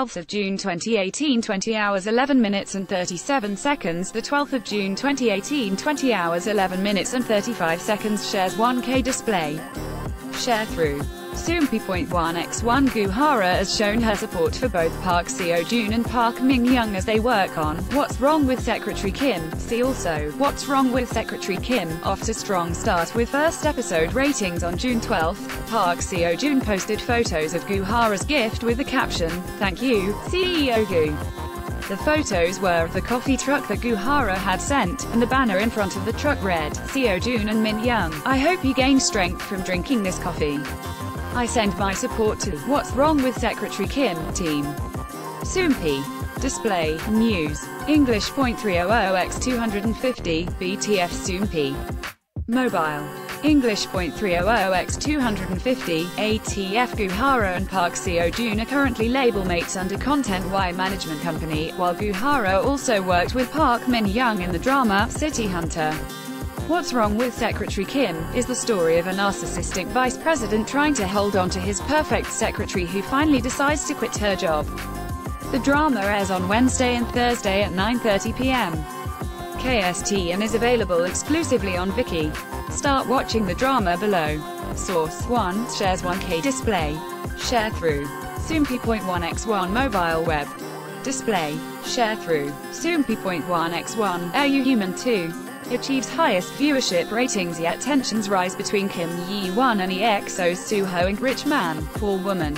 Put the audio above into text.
12th of June 2018, 20 hours 11 minutes and 37 seconds. The 12th of June 2018, 20 hours 11 minutes and 35 seconds. Shares 1K display. Share through. Soompi.1x1 Goo Hara has shown her support for both Park Seo Joon and Park Min Young as they work on What's Wrong with Secretary Kim. See also What's Wrong with Secretary Kim. Off to strong start with first episode ratings on June 12th. Park Seo Joon posted photos of Goo Hara's gift with the caption, "Thank you, CEO Goo." The photos were of the coffee truck that Goo Hara had sent, and the banner in front of the truck read, "Seo Joon and Min Young, I hope you gain strength from drinking this coffee. I send my support to What's Wrong with Secretary Kim, team." Soompi. Display, news, English.300x250, BTF Soompi. Mobile. English.300x250, ATF Goo Hara and Park Seo Joon are currently label mates under Content Y Management Company, while Goo Hara also worked with Park Min Young in the drama City Hunter. What's Wrong with Secretary Kim is the story of a narcissistic vice president trying to hold on to his perfect secretary who finally decides to quit her job. The drama airs on Wednesday and Thursday at 9:30 p.m. KST and is available exclusively on Viki. Start watching the drama below. Source 1, shares 1K display. Share through. Soompi.1x1 mobile web. Display. Share through. Soompi.1x1, Are You Human Too? Achieves highest viewership ratings, yet tensions rise between Kim Ye-won and EXO's Suho and Rich Man, Poor Woman.